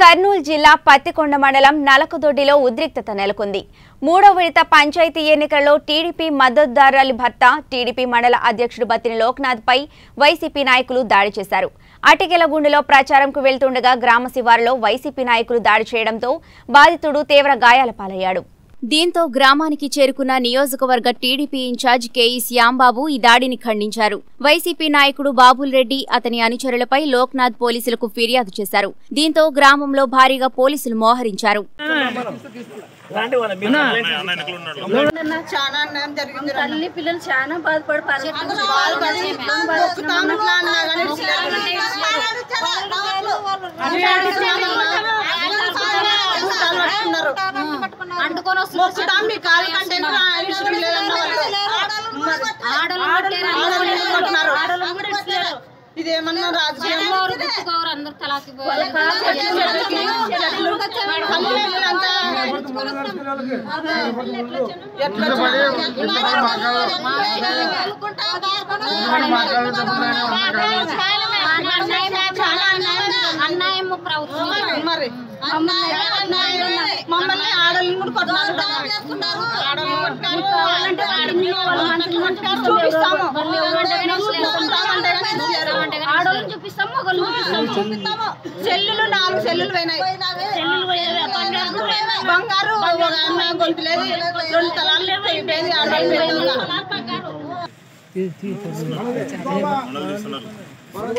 కర్నూలు జిల్లా పత్తికొండ మండలం నలకదొడ్డిలో ఉద్రిక్తత నెలకొంది. మూడో విడత పంచాయతీ ఎన్నికల్లో టీడీపీ మద్దతుదారుల భర్త టీడీపీ మండల అధ్యక్షుడు బత్తిన లోక్నాథ్ పై వైసీపీ నాయకులు దాడి చేశారు. అటికెలగుండులో ప్రచారంకు వెళ్తుండగా గ్రామ శివారులో వైసీపీ నాయకులు దాడి చేయడంతో బాధితుడు తీవ్ర గాయాల పాలయ్యాడు. దీంతో గ్రామానికి చేరుకున్న నియోజకవర్గ టీడీపీ ఇన్ఛార్జ్ కేఈ శ్యాంబాబు ఈ దాడిని ఖండించారు. వైసీపీ నాయకుడు బాబుల్ రెడ్డి అతని అనుచరులపై లోక్నాథ్ పోలీసులకు ఫిర్యాదు చేశారు. దీంతో గ్రామంలో భారీగా పోలీసులు మోహరించారు. ఇదేమన్నా రాజ్యాంగం అన్నాయం ప్రభుత్వం మరి మమ్మల్ని ఆడలు ఆడోళ్ళని చూపిస్తాం, మగోళ్ళు చూపిస్తాము. చెల్లులు 4 చెల్లులు పోయినాయి, బంగారు గొలుపులేదు, 2 తలాలు అయిపోయింది. ఆడవాళ్ళు